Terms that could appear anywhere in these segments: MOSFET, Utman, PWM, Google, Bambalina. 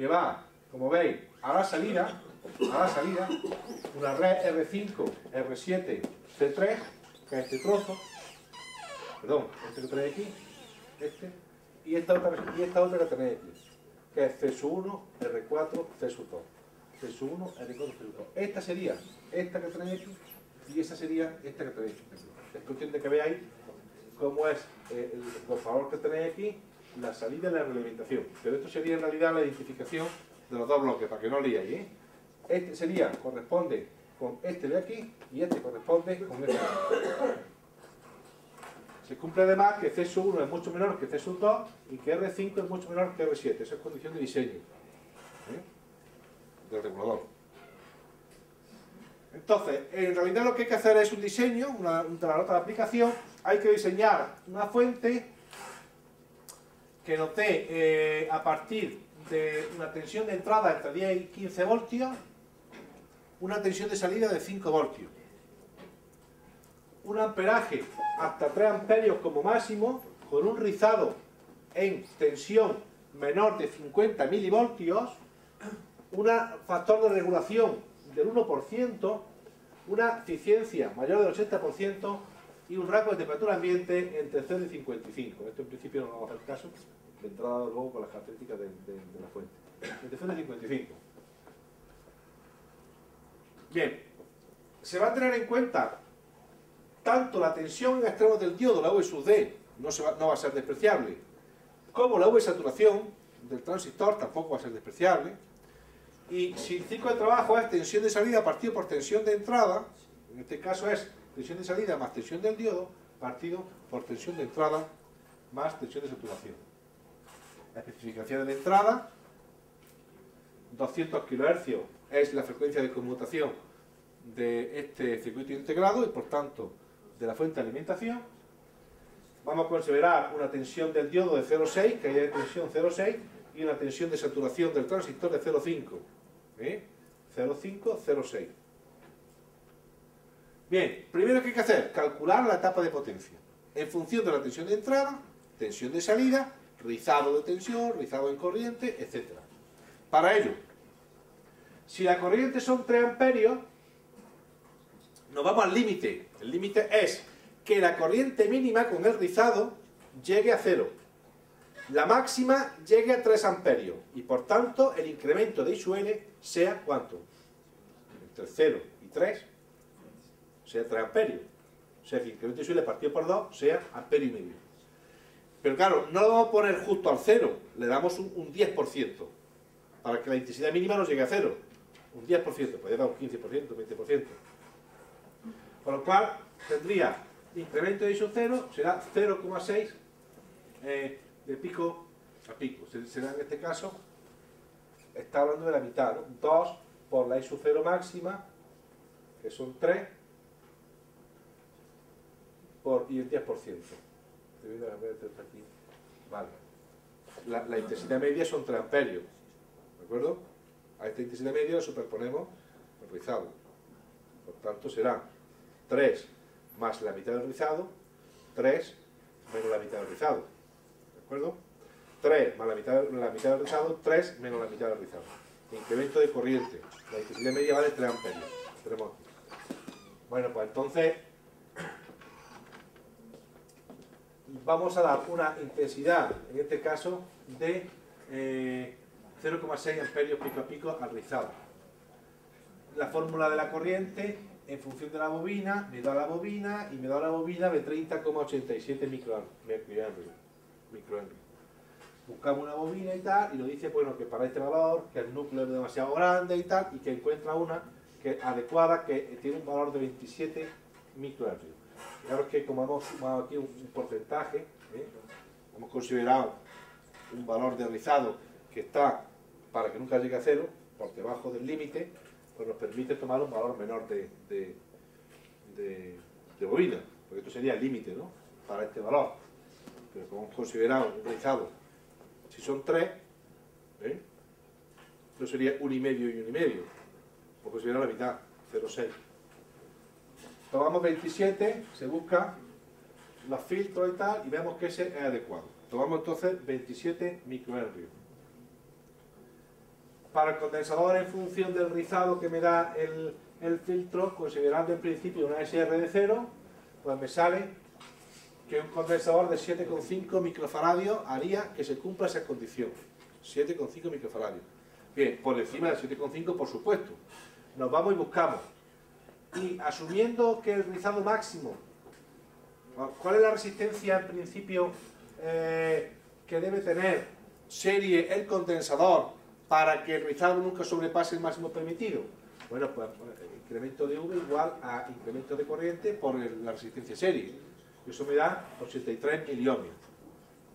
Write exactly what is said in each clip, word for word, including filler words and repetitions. que va, como veis, a la salida, a la salida, una red R cinco, R siete, C tres, que es este trozo, perdón, este que tenéis aquí, este, y esta otra, y esta otra que tenéis aquí, que es C S uno, R cuatro, C S dos. C S uno, R cuatro, C S dos. Esta sería esta que tenéis aquí, y esa sería esta que tenéis aquí. Es cuestión de que veáis cómo es eh, el bufador que tenéis aquí, la salida y la realimentación. Pero esto sería en realidad la identificación de los dos bloques, para que no liéis, ¿eh? Este sería, corresponde con este de aquí, y este corresponde con este de aquí. Se cumple además que C S uno es mucho menor que C S dos y que R cinco es mucho menor que R siete. Esa es condición de diseño, ¿eh?, del regulador. Entonces, en realidad lo que hay que hacer es un diseño, una, una nota de aplicación. Hay que diseñar una fuente que nos dé eh, a partir de una tensión de entrada entre diez y quince voltios, una tensión de salida de cinco voltios, un amperaje hasta tres amperios como máximo, con un rizado en tensión menor de cincuenta milivoltios, un factor de regulación del uno por ciento, una eficiencia mayor del ochenta por ciento y un rango de temperatura ambiente entre cero y cincuenta y cinco. Esto en principio no nos va a hacer caso, de entrada luego con las características de, de, de la fuente. Entre cero y cincuenta y cinco. Bien, se va a tener en cuenta tanto la tensión en extremos del diodo, la V sub D, no, se va, no va a ser despreciable, como la V saturación del transistor tampoco va a ser despreciable. Y si el ciclo de trabajo es tensión de salida partido por tensión de entrada, en este caso es tensión de salida más tensión del diodo partido por tensión de entrada más tensión de saturación. La especificación de la entrada, doscientos kilohercios es la frecuencia de conmutación de este circuito integrado y por tanto de la fuente de alimentación. Vamos a considerar una tensión del diodo de cero coma seis, caída de tensión cero coma seis, y una tensión de saturación del transistor de cero coma cinco, ¿eh? cero coma cinco, cero coma seis. Bien, primero que hay que hacer, calcular la etapa de potencia en función de la tensión de entrada, tensión de salida, rizado de tensión, rizado en corriente, etcétera. Para ello, si la corriente son tres amperios, nos vamos al límite. El límite es que la corriente mínima con el rizado llegue a cero, la máxima llegue a tres amperios y por tanto el incremento de I S U L sea ¿cuánto? Entre cero y tres, sea tres amperios. O sea que el incremento de I S U L partido por dos sea amperio y medio. Pero claro, no lo vamos a poner justo al cero, le damos un, un diez por ciento para que la intensidad mínima no llegue a cero. Un diez por ciento, podría dar un quince por ciento, veinte por ciento. Con lo cual tendría incremento de I S U cero, será cero coma seis eh, de pico a pico. Será en este caso, está hablando de la mitad, ¿no? dos por la I S U cero máxima, que son tres, por, y el diez por ciento. Vale. La, la intensidad media son tres amperios. ¿De acuerdo? A esta intensidad media la superponemos el rizado. Por tanto, será tres más la mitad del rizado, tres menos la mitad del rizado, ¿de acuerdo? tres más la mitad, la mitad del rizado, tres menos la mitad del rizado. Incremento de corriente, la intensidad media vale tres amperios. Tenemos aquí. Bueno, pues entonces vamos a dar una intensidad, en este caso, de eh, cero coma seis amperios pico a pico al rizado. La fórmula de la corriente, en función de la bobina, me da la bobina y me da la bobina de treinta coma ochenta y siete microambios. Buscamos una bobina y tal, y nos dice, bueno, que para este valor, que el núcleo es demasiado grande y tal, y que encuentra una que adecuada, que tiene un valor de veintisiete microambios. Fijaros que como hemos sumado aquí un porcentaje, ¿eh?, hemos considerado un valor de rizado que está, para que nunca llegue a cero, por debajo del límite, pues nos permite tomar un valor menor de, de, de, de bobina, porque esto sería el límite, ¿no?, para este valor. Pero como hemos considerado un rizado, si son tres, ¿eh?, esto sería uno coma cinco y uno coma cinco, por considerar la mitad, cero coma seis. Tomamos veintisiete, se busca los filtros y tal, y vemos que ese es adecuado. Tomamos entonces veintisiete microhercios. para el condensador en función del rizado que me da el, el filtro, considerando en principio una S R de cero, pues me sale que un condensador de siete coma cinco microfaradios haría que se cumpla esa condición. siete coma cinco microfaradios. Bien, por encima de siete coma cinco, por supuesto. Nos vamos y buscamos. Y asumiendo que el rizado máximo, ¿cuál es la resistencia en principio eh, que debe tener serie el condensador para que el rizado nunca sobrepase el máximo permitido? Bueno, pues incremento de V igual a incremento de corriente por el, la resistencia serie. Eso me da ochenta y tres miliohmios,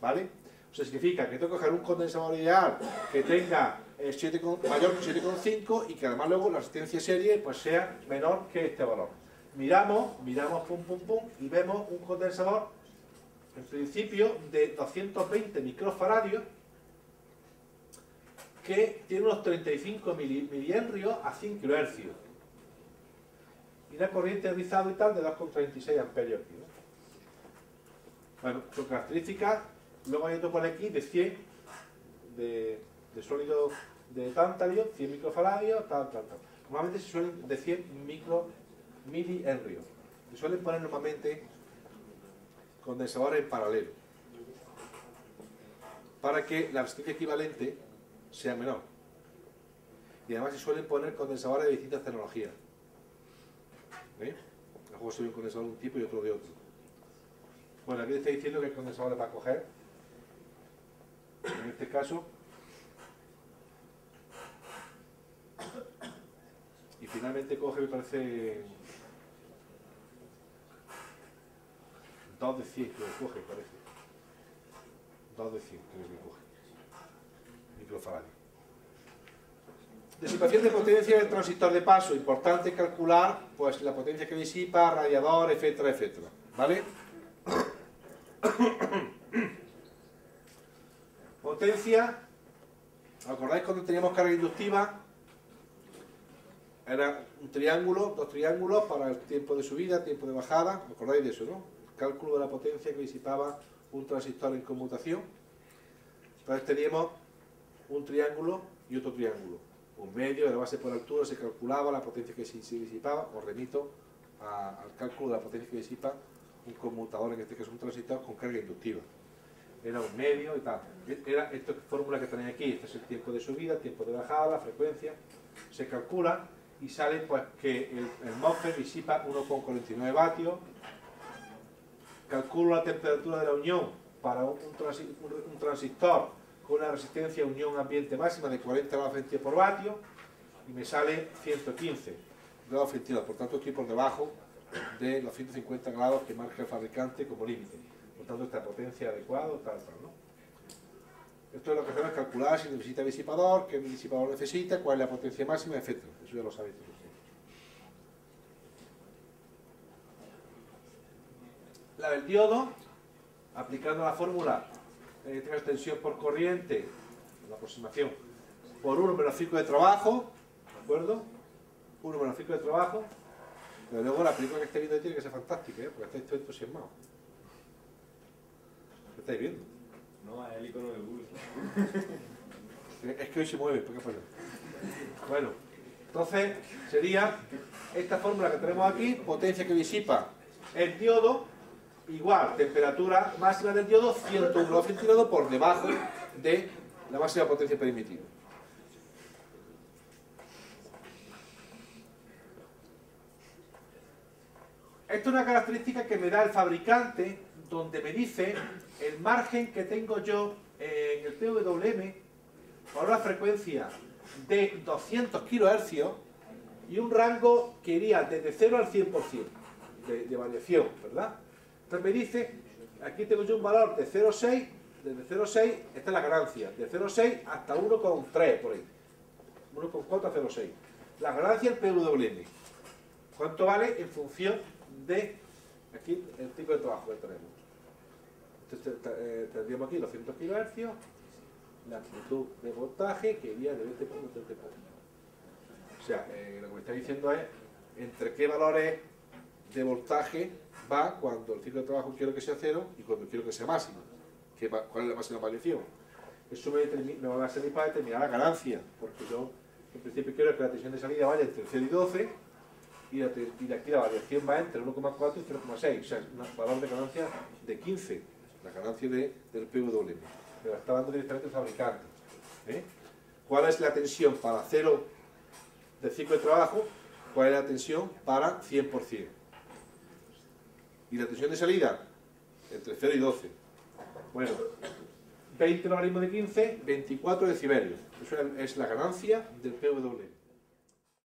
¿vale? O sea, significa que tengo que coger un condensador ideal que tenga eh, siete con, mayor que siete coma cinco y que además luego la resistencia serie pues sea menor que este valor. Miramos, miramos, pum, pum, pum, y vemos un condensador, en principio, de doscientos veinte microfaradios que tiene unos treinta y cinco milihenrios a cien kilohercios. Y la corriente rizado y tal de dos coma treinta y seis amperios aquí, ¿no? Bueno, son características. Luego hay otro por aquí de cien, de, de sólido de tantalio, cien microfaradios, tal, tal, tal. Normalmente se suelen de cien micro, milihenrios. Se suelen poner normalmente condensadores en paralelo, para que la resistencia equivalente sea menor. Y además se suelen poner condensadores de distintas tecnologías. ¿Eh? A juego se ve un condensador de un tipo y otro de otro. Bueno, aquí está diciendo que el condensador le va a coger, en este caso, y finalmente coge, me parece, dos de cien, que lo coge, parece, dos de cien, que lo coge, microfaradios. Disipación de potencia del transistor de paso, importante calcular, pues, la potencia que disipa, radiador, etcétera, etcétera, ¿vale? Potencia, ¿acordáis cuando teníamos carga inductiva? Era un triángulo, dos triángulos para el tiempo de subida, tiempo de bajada, ¿acordáis de eso, no? El cálculo de la potencia que disipaba un transistor en conmutación. Entonces teníamos un triángulo y otro triángulo, un medio, la base por altura, se calculaba la potencia que se disipaba. Os remito a, al cálculo de la potencia que disipa un conmutador, en este caso un transistor con carga inductiva. Era un medio y tal. Era esta fórmula que tenéis aquí. Este es el tiempo de subida, el tiempo de bajada, la frecuencia. Se calcula y sale pues que el, el MOSFET disipa uno coma cuarenta y nueve vatios. Calculo la temperatura de la unión para un, un, transi, un, un transistor con una resistencia a unión ambiente máxima de cuarenta grados centígrados por vatio y me sale ciento quince grados centígrados. Por tanto, estoy por debajo de los ciento cincuenta grados que marca el fabricante como límite. Por tanto, esta potencia adecuada, tal, tal, ¿no? Esto es lo que hacemos, calcular si necesita disipador, qué disipador necesita, cuál es la potencia máxima, etcétera. Eso ya lo sabéis todos. La del diodo, aplicando la fórmula, en este caso tensión por corriente, la aproximación, por uno menos cinco de trabajo, ¿de acuerdo? uno menos cinco de trabajo. Pero luego la película que estáis viendo tiene que ser fantástica, ¿eh? Porque estáis todos entusiasmados. ¿Qué estáis viendo? No, es el icono de Google. Es que hoy se mueve, ¿por qué pasa? Bueno, entonces sería esta fórmula que tenemos aquí, potencia que disipa el diodo, igual temperatura máxima del diodo, ciento uno grados centígrados por debajo de la máxima potencia permitida. Esta es una característica que me da el fabricante, donde me dice el margen que tengo yo en el P W M por una frecuencia de doscientos kHz y un rango que iría desde cero al cien por ciento de, de variación, ¿verdad? Entonces me dice, aquí tengo yo un valor de cero coma seis, desde cero coma seis, esta es la ganancia, de cero coma seis hasta uno coma tres por ahí, uno coma cuatro a cero coma seis. La ganancia del P W M, ¿cuánto vale en función de aquí el tipo de trabajo que tenemos? Entonces eh, tendríamos aquí doscientos kHz, la amplitud de voltaje que iría de veinte puntos de veinte. O sea, eh, lo que me está diciendo es entre qué valores de voltaje va cuando el ciclo de trabajo quiero que sea cero y cuando quiero que sea máximo. ¿Cuál es la máxima variación? eso me, me va a servir para determinar la ganancia, porque yo en principio quiero que la tensión de salida vaya entre cero y doce y, la, y aquí la variación va entre uno coma cuatro y cero coma seis, o sea, un valor de ganancia de quince, la ganancia de, del P W M, me la está dando directamente el fabricante, ¿eh? ¿Cuál es la tensión para cero de ciclo de trabajo? ¿Cuál es la tensión para cien por cien? ¿Y la tensión de salida? Entre cero y doce. Bueno, veinte logaritmos de quince, veinticuatro decibelios. Eso es la ganancia del P W M.